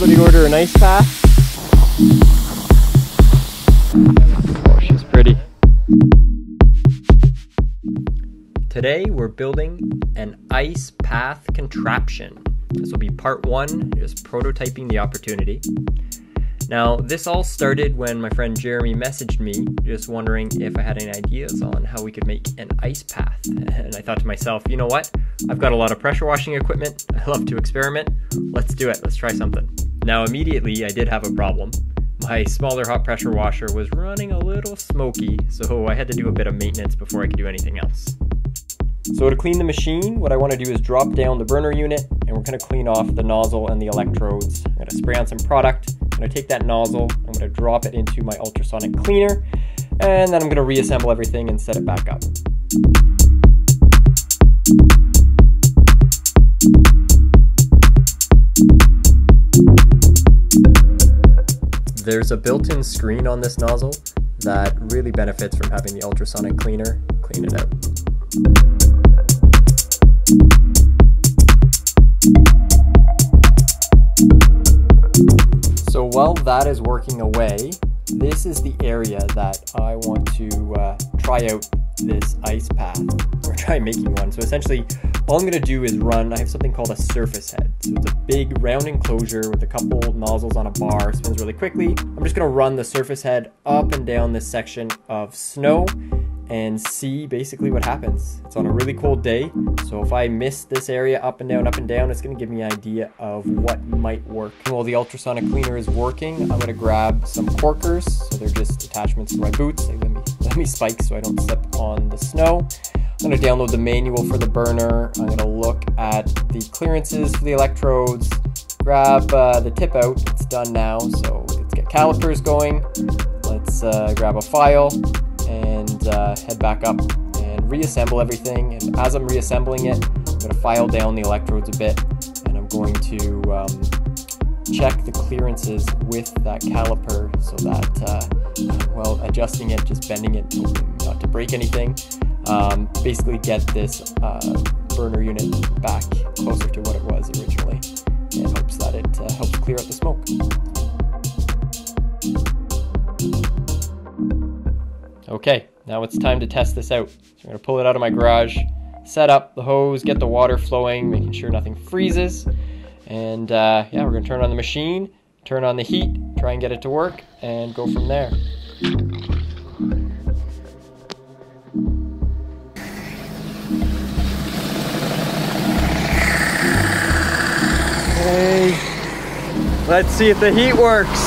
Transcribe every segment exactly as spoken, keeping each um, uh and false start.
Everybody order an ice pack. Oh, she's pretty. Today we're building an ice path contraption. This will be part one, just prototyping the opportunity. Now, this all started when my friend Jeremy messaged me, just wondering if I had any ideas on how we could make an ice path. And I thought to myself, you know what? I've got a lot of pressure washing equipment. I love to experiment. Let's do it. Let's try something. Now, immediately, I did have a problem. My smaller hot pressure washer was running a little smoky, so I had to do a bit of maintenance before I could do anything else. So to clean the machine, what I want to do is drop down the burner unit, and we're going to clean off the nozzle and the electrodes. I'm going to spray on some product. I'm going to take that nozzle, I'm going to drop it into my ultrasonic cleaner, and then I'm going to reassemble everything and set it back up. There's a built-in screen on this nozzle that really benefits from having the ultrasonic cleaner clean it out. So while that is working away, this is the area that I want to uh, try out this ice path, or try making one. So essentially, all I'm going to do is run, I have something called a surface head. So it's a big round enclosure with a couple nozzles on a bar, spins really quickly. I'm just going to run the surface head up and down this section of snow and see basically what happens. It's on a really cold day, so if I miss this area up and down, up and down, it's gonna give me an idea of what might work. And while the ultrasonic cleaner is working, I'm gonna grab some corkers. So they're just attachments to my boots. They let me, let me spike so I don't slip on the snow. I'm gonna download the manual for the burner. I'm gonna look at the clearances for the electrodes, grab uh, the tip out. It's done now, so let's get calipers going. Let's uh, grab a file, and uh, head back up and reassemble everything. And as I'm reassembling it, I'm going to file down the electrodes a bit, and I'm going to um, check the clearances with that caliper so that, uh, well, adjusting it, just bending it not to break anything, um, basically get this uh, burner unit back closer to what it was originally, and hopes that it uh, helps clear out the smoke. Okay, now it's time to test this out. So I'm going to pull it out of my garage, set up the hose, get the water flowing, making sure nothing freezes. And uh, yeah, we're going to turn on the machine, turn on the heat, try and get it to work, and go from there. Okay, let's see if the heat works.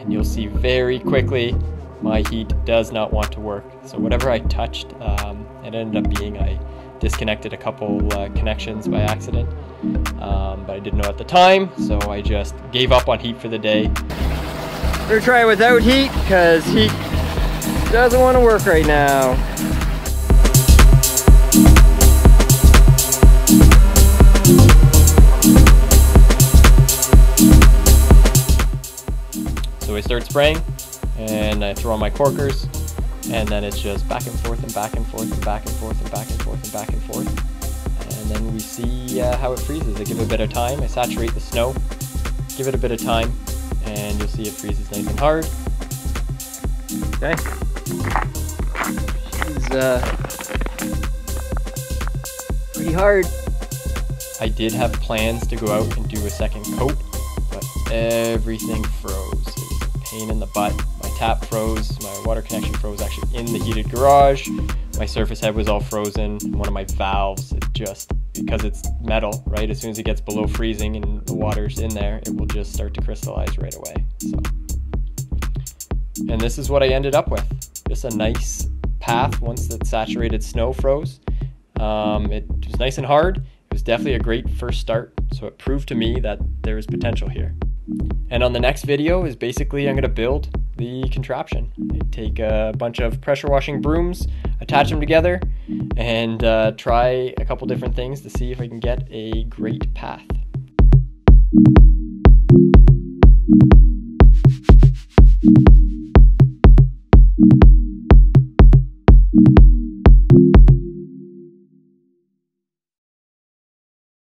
And you'll see very quickly my heat does not want to work. So whatever I touched, um, it ended up being I disconnected a couple uh, connections by accident, um, but I didn't know at the time, so I just gave up on heat for the day. We're gonna try it without heat, because heat doesn't want to work right now. So I start spraying, and I throw on my corkers, and then it's just back and forth and back and forth and back and forth and back and forth and back and forth. And then we see uh, how it freezes. I give it a bit of time, I saturate the snow, give it a bit of time, and you'll see it freezes nice and hard. Okay. She's uh, pretty hard. I did have plans to go out and do a second coat, but everything froze. It was a pain in the butt. Tap froze, my water connection froze actually in the heated garage, my surface head was all frozen, one of my valves, it just, because it's metal, right, as soon as it gets below freezing and the water's in there, it will just start to crystallize right away. So, and this is what I ended up with, just a nice path once the saturated snow froze. Um, it was nice and hard, it was definitely a great first start, so it proved to me that there is potential here. And on the next video is basically I'm going to build the contraption. I take a bunch of pressure washing brooms, attach them together, and uh, try a couple different things to see if I can get a great path.